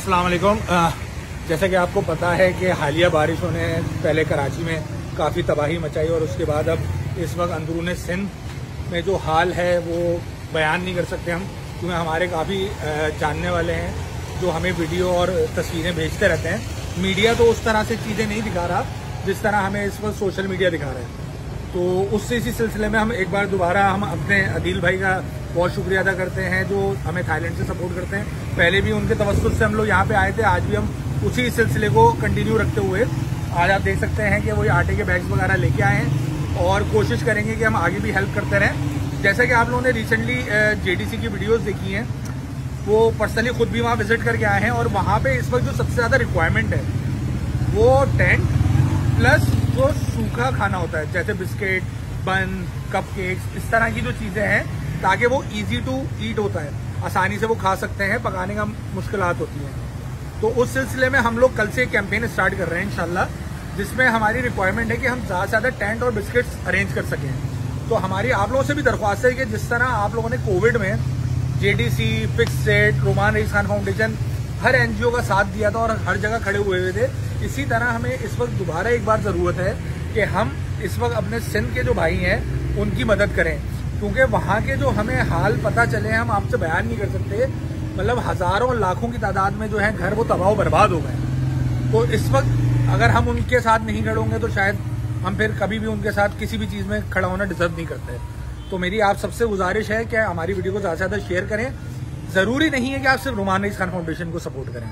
अस्सलाम वालेकुम। जैसा कि आपको पता है कि हालिया बारिशों ने पहले कराची में काफ़ी तबाही मचाई और उसके बाद अब इस वक्त अंदरूनी सिंध में जो हाल है वो बयान नहीं कर सकते हम, क्योंकि हमारे काफ़ी जानने वाले हैं जो हमें वीडियो और तस्वीरें भेजते रहते हैं। मीडिया तो उस तरह से चीज़ें नहीं दिखा रहा जिस तरह हमें इस वक्त सोशल मीडिया दिखा रहा है, तो उससे इसी सिलसिले में हम एक बार दोबारा हम अपने आदिल भाई का बहुत शुक्रिया अदा करते हैं जो हमें थाईलैंड से सपोर्ट करते हैं। पहले भी उनके तवस्सुल से हम लोग यहाँ पे आए थे, आज भी हम उसी सिलसिले को कंटिन्यू रखते हुए आज आप देख सकते हैं कि वही आटे के बैग्स वगैरह लेके आए हैं और कोशिश करेंगे कि हम आगे भी हेल्प करते रहें। जैसा कि आप लोगों ने रिसेंटली जेडीसी की वीडियोज़ देखी हैं, वो पर्सनली खुद भी वहाँ विजिट करके आए हैं और वहाँ पर इस वक्त जो सबसे ज़्यादा रिक्वायरमेंट है वो टेंट प्लस जो सूखा खाना होता है जैसे बिस्किट, बन, कप केक्स, इस तरह की जो चीज़ें हैं ताकि वो इजी टू ईट होता है, आसानी से वो खा सकते हैं, पकाने का मुश्किलात होती है। तो उस सिलसिले में हम लोग कल से एक कैंपेन स्टार्ट कर रहे हैं इंशाल्लाह, जिसमें हमारी रिक्वायरमेंट है कि हम ज़्यादा से ज़्यादा टेंट और बिस्किट्स अरेंज कर सकें। तो हमारी आप लोगों से भी दरख्वास्त है कि जिस तरह आप लोगों ने कोविड में जेडीसी, फिक्स इट, रोमानियाज खान फाउंडेशन, हर एनजीओ का साथ दिया था और हर जगह खड़े हुए हुए थे, इसी तरह हमें इस वक्त दोबारा एक बार ज़रूरत है कि हम इस वक्त अपने सिंध के जो भाई हैं उनकी मदद करें, क्योंकि वहाँ के जो हमें हाल पता चले हैं हम आपसे बयान नहीं कर सकते। मतलब हज़ारों लाखों की तादाद में जो है घर वो तबाह बर्बाद हो गए, तो इस वक्त अगर हम उनके साथ नहीं खड़े होंगे तो शायद हम फिर कभी भी उनके साथ किसी भी चीज़ में खड़ा होना डिजर्व नहीं करते। तो मेरी आप सबसे गुजारिश है कि हमारी वीडियो को ज़्यादा से ज़्यादा शेयर करें। ज़रूरी नहीं है कि आप सिर्फ रोमानियाज खान फाउंडेशन को सपोर्ट करें,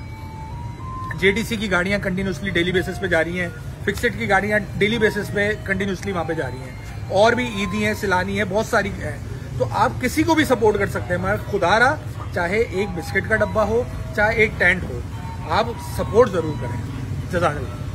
जेडीसी की गाड़ियाँ कंटिन्यूसली डेली बेसिस पे जा रही हैं, फिक्स इट की गाड़ियाँ डेली बेसिस पे कंटिन्यूसली वहाँ पे जा रही हैं, और भी ईदी है, सिलानी है, बहुत सारी है। तो आप किसी को भी सपोर्ट कर सकते हैं, मगर खुदारा चाहे एक बिस्किट का डब्बा हो, चाहे एक टेंट हो, आप सपोर्ट ज़रूर करें। जज़ाकल्लाह।